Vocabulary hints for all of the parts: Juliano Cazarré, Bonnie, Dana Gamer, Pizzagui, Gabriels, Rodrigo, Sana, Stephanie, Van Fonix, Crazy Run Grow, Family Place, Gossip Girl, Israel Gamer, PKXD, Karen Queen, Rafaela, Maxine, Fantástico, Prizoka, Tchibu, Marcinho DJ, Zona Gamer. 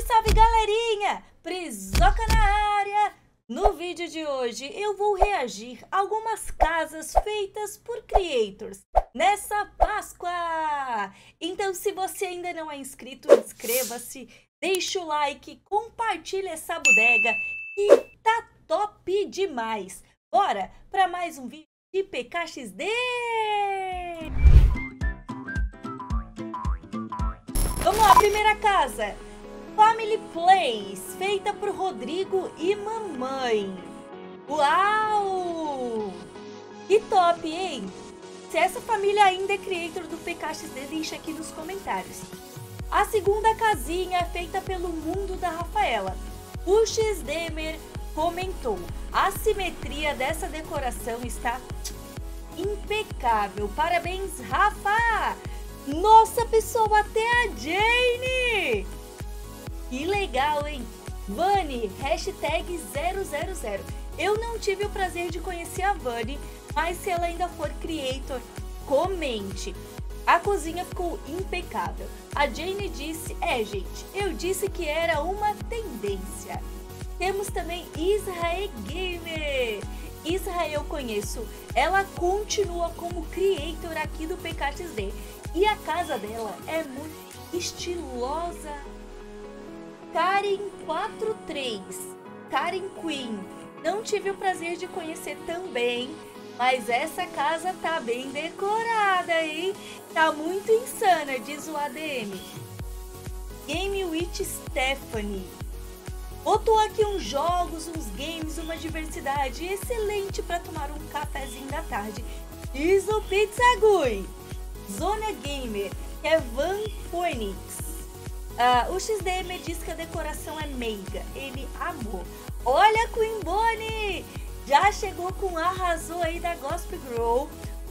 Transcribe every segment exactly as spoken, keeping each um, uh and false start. Salve, salve, galerinha! Prisoca na área! No vídeo de hoje eu vou reagir a algumas casas feitas por creators nessa Páscoa! Então, se você ainda não é inscrito, inscreva-se, deixa o like, compartilha essa bodega que tá top demais! Bora para mais um vídeo de P K X D! Vamos lá, primeira casa! Family Place, feita por Rodrigo e mamãe. Uau! Que top, hein? Se essa família ainda é creator do P K X D, deixa aqui nos comentários. A segunda casinha é feita pelo mundo da Rafaela. O X-Gamer comentou: a simetria dessa decoração está impecável. Parabéns, Rafa! Nossa, pessoal, até a Jane! Que legal, hein? Vani, hashtag zero zero zero. Eu não tive o prazer de conhecer a Vani, mas se ela ainda for creator, comente. A cozinha ficou impecável. A Jane disse, é gente, eu disse que era uma tendência. Temos também Israel Gamer. Israel eu conheço, ela continua como creator aqui do P K X D. E a casa dela é muito estilosa. Karen quarenta e três, Karen Queen, não tive o prazer de conhecer também, mas essa casa tá bem decorada, hein? Tá muito insana, diz o A D M. Game with Stephanie, botou aqui uns jogos, uns games, uma diversidade excelente para tomar um cafezinho da tarde, diz o Pizzagui. Zona Gamer, que é Van Fonix. Uh, o X D M diz que a decoração é meiga, ele amou. Olha, Queen Bonnie! Já chegou com arrasou aí da Gossip Girl.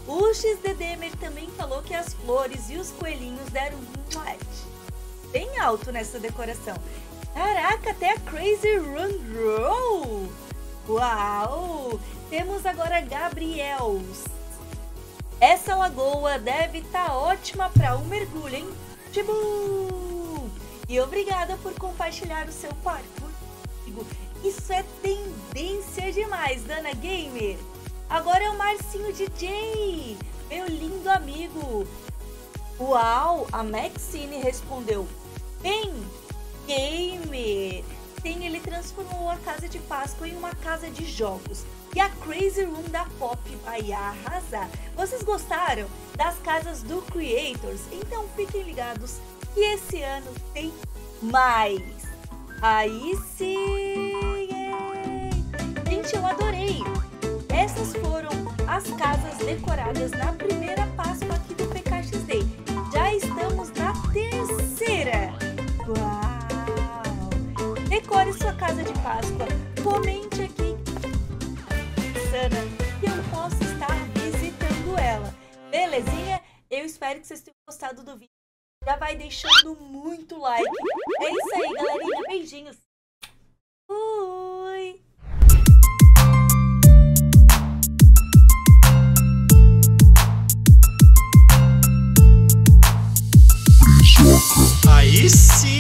O X D D M também falou que as flores e os coelhinhos deram um bem alto nessa decoração. Caraca, até a Crazy Run Grow! Uau! Temos agora Gabriels. Essa lagoa deve estar tá ótima para um mergulho, hein? Tchibu! E obrigada por compartilhar o seu parkour comigo. Isso é tendência demais, Dana Gamer. Agora é o Marcinho D J, meu lindo amigo. Uau, a Maxine respondeu. Bem, Gamer. Sim, ele transformou a casa de Páscoa em uma casa de jogos. E a Crazy Room da Pop vai arrasar. Vocês gostaram das casas do Creators? Então fiquem ligados. E esse ano tem mais. Aí sim! Gente, eu adorei! Essas foram as casas decoradas na primeira Páscoa aqui do P K X D. Já estamos na terceira! Uau! Decore sua casa de Páscoa. Comente aqui, Sana, que eu posso estar visitando ela. Belezinha? Eu espero que vocês tenham gostado do vídeo. Já vai deixando muito like. É isso aí, galerinha. Beijinhos. Fui! Aí sim!